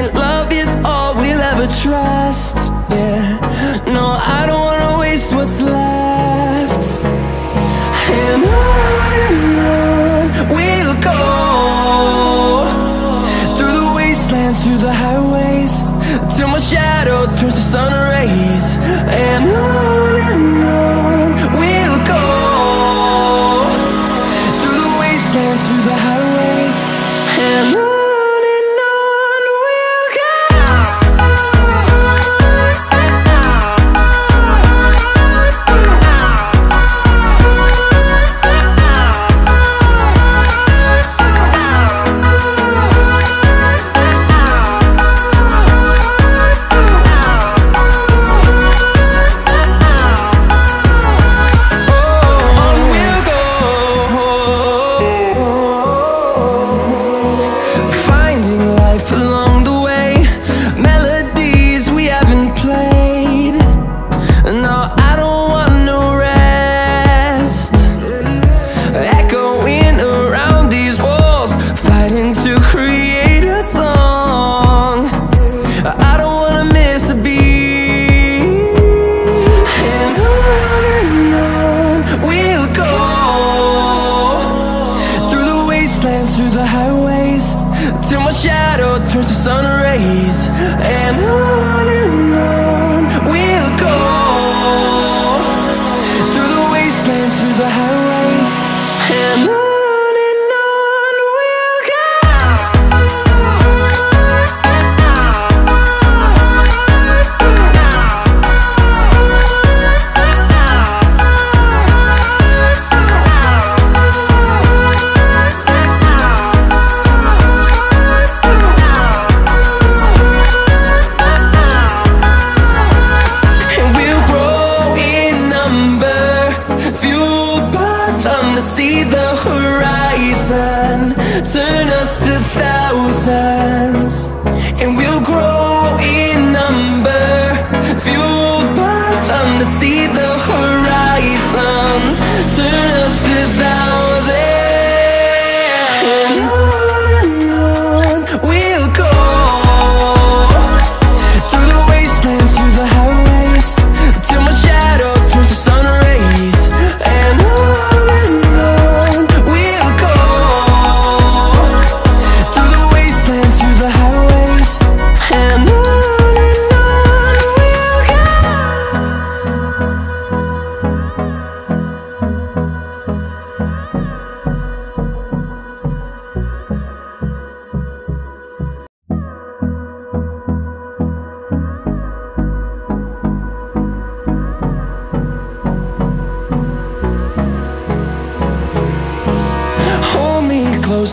and love is all we'll ever trust. Yeah, no, I don't wanna waste what's left. And on we'll go, through the wastelands, through the highways, till my shadow turns to sun rays. And on we'll go, through the wastelands, through the highways, and on. Through the highways, till my shadow turns to sun rays, and on we'll go, through the wastelands, through the highways, and on we'll go. See the horizon turn us to thousands, and we'll grow in number, fueled by them. To see the horizon turn us to thousands, and on we'll go, through the wastelands, through the highways, till my shadow turns to sun rays, and on. Close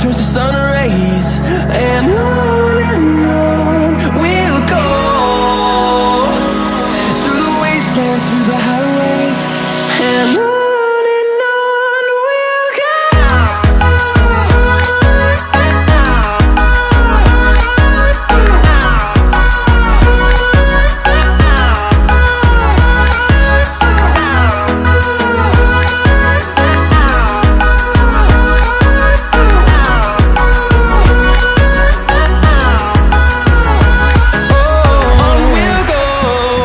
turns to sun rays, and on we'll go, through the wastelands, through the highways, and on we'll go. Oh,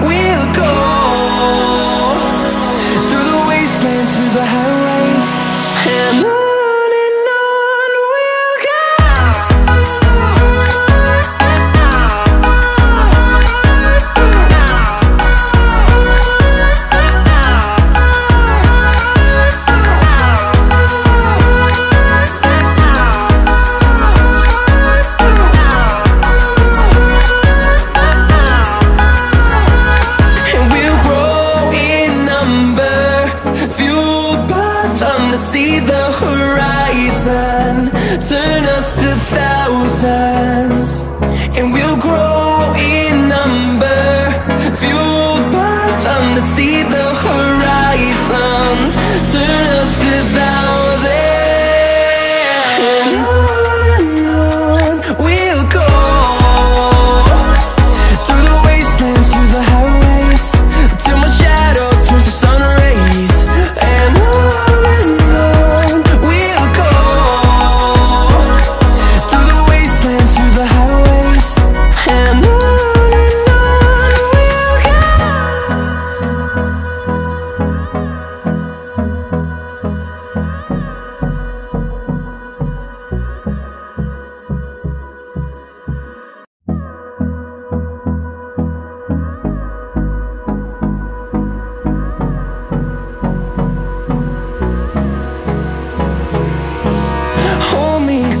we'll go, through the wastelands, through the highways, and on. See the horizon, turn us to thousands, and we'll grow in number, fueled by them. To see the horizon, turn us to thousands, and on we'll go, through the wastelands, through the highways, till my shadow turns to sun rays. And